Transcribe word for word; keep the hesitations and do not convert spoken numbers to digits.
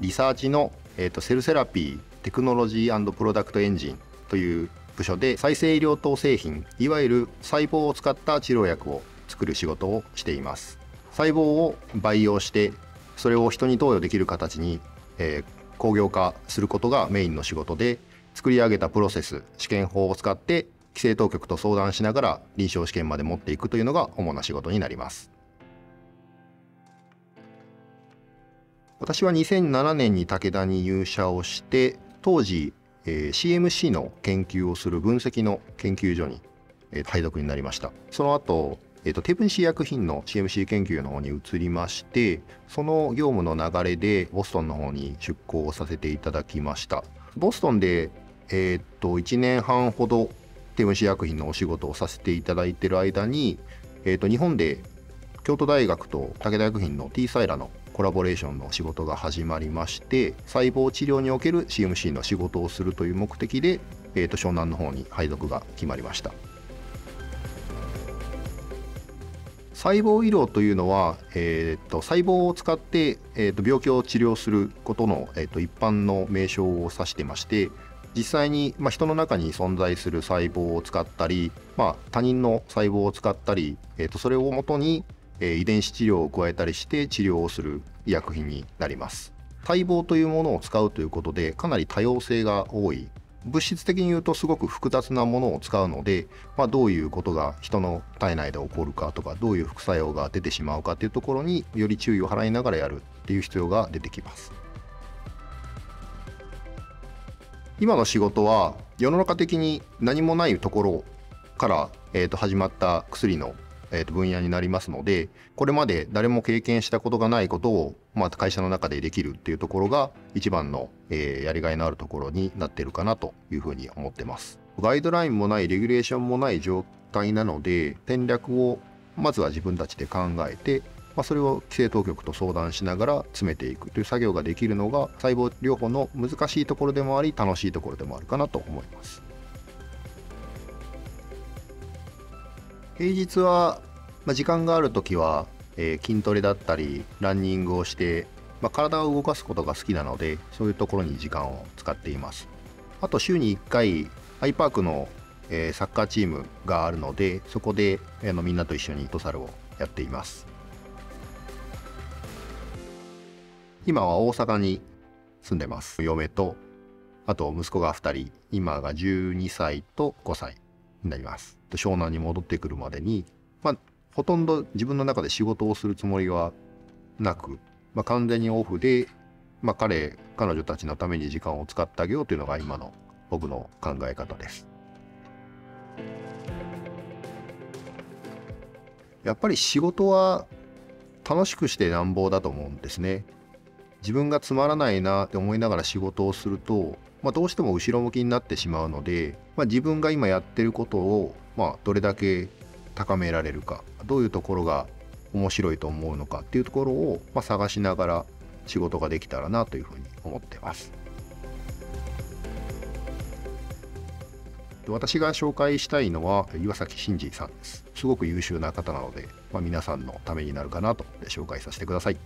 リサーチの、えー、とセルセラピーテクノロジー&プロダクトエンジンという部署で再生医療等製品、いわゆる細胞を使った治療薬を作る仕事をしています。細胞を培養してそれを人に投与できる形に、えー、工業化することがメインの仕事で、作り上げたプロセス、試験法を使って規制当局と相談しながら臨床試験まで持っていくというのが主な仕事になります。私はにせんななねんに武田に入社をして、当時、えー、シーエムシー の研究をする分析の研究所に、えー、配属になりました。その後、えー、とテーブンシー医薬品の シーエムシー 研究の方に移りまして、その業務の流れでボストンの方に出向をさせていただきました。ボストンで、えー、といちねんはんほどテーブンシー医薬品のお仕事をさせていただいている間に、えー、と日本で京都大学と武田薬品の T サイラのコラボレーションの仕事が始まりまして、細胞治療における シーエムシー の仕事をするという目的で、えー、と湘南の方に配属が決まりました。細胞医療というのは、えー、と細胞を使って、えー、と病気を治療することの、えー、と一般の名称を指してまして、実際に、まあ、人の中に存在する細胞を使ったり、まあ、他人の細胞を使ったり、えー、とそれをもとに遺伝子治療を加えたりして治療をする医薬品になります。細胞というものを使うということで、かなり多様性が多い、物質的に言うとすごく複雑なものを使うので、まあ、どういうことが人の体内で起こるかとか、どういう副作用が出てしまうかというところにより注意を払いながらやるっていう必要が出てきます。今の仕事は世の中的に何もないところから、えーと、始まった薬のえーと分野になりますので、これまで誰も経験したことがないことを、まあ、会社の中でできるっていうところが一番の、えー、やりがいのあるところになってるかなというふうに思ってます。ガイドラインもない、レギュレーションもない状態なので、戦略をまずは自分たちで考えて、まあ、それを規制当局と相談しながら詰めていくという作業ができるのが、細胞療法の難しいところでもあり、楽しいところでもあるかなと思います。平日は、まあ、時間があるときは、えー、筋トレだったりランニングをして、まあ、体を動かすことが好きなので、そういうところに時間を使っています。あと週にいっかいアイパークの、えー、サッカーチームがあるので、そこで、えー、のみんなと一緒にトサルをやっています。今は大阪に住んでます。嫁とあと息子がふたり、今がじゅうにさいとごさいになります。湘南に戻ってくるまでに、まあ、ほとんど自分の中で仕事をするつもりはなく、まあ、完全にオフで、まあ、彼彼女たちのために時間を使ってあげようというのが今の僕の考え方です。やっぱり仕事は楽しくしてなんぼだと思うんですね。自分がつまらないなって思いながら仕事をすると、まあ、どうしても後ろ向きになってしまうので、まあ、自分が今やってることを、まあ、どれだけ高められるか、どういうところが面白いと思うのかっていうところを、まあ、探しながら仕事ができたらなというふうに思ってます。私が紹介したいのは岩崎真二さんです。すごく優秀な方なので、まあ、皆さんのためになるかなと紹介させてください。